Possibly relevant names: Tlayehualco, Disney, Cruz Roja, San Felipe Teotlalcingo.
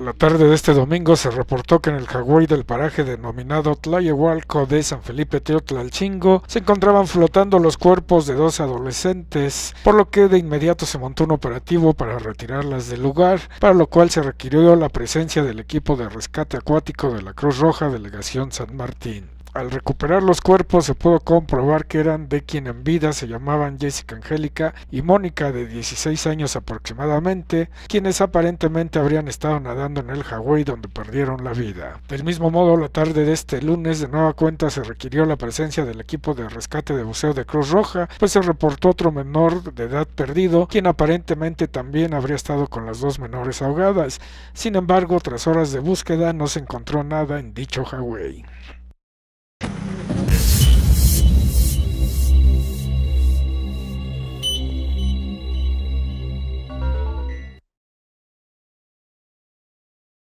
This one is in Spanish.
la tarde de este domingo se reportó que en el Jagüey del paraje denominado Tlayehualco de San Felipe Teotlalcingo se encontraban flotando los cuerpos de dos adolescentes, por lo que de inmediato se montó un operativo para retirarlas del lugar, para lo cual se requirió la presencia del equipo de rescate acuático de la Cruz Roja Delegación San Martín. Al recuperar los cuerpos se pudo comprobar que eran de quien en vida se llamaban Jessica Angélica y Mónica, de 16 años aproximadamente, quienes aparentemente habrían estado nadando en el Hawái, donde perdieron la vida. Del mismo modo, la tarde de este lunes de nueva cuenta se requirió la presencia del equipo de rescate de buceo de Cruz Roja, pues se reportó otro menor de edad perdido, quien aparentemente también habría estado con las dos menores ahogadas. Sin embargo, tras horas de búsqueda no se encontró nada en dicho Hawái.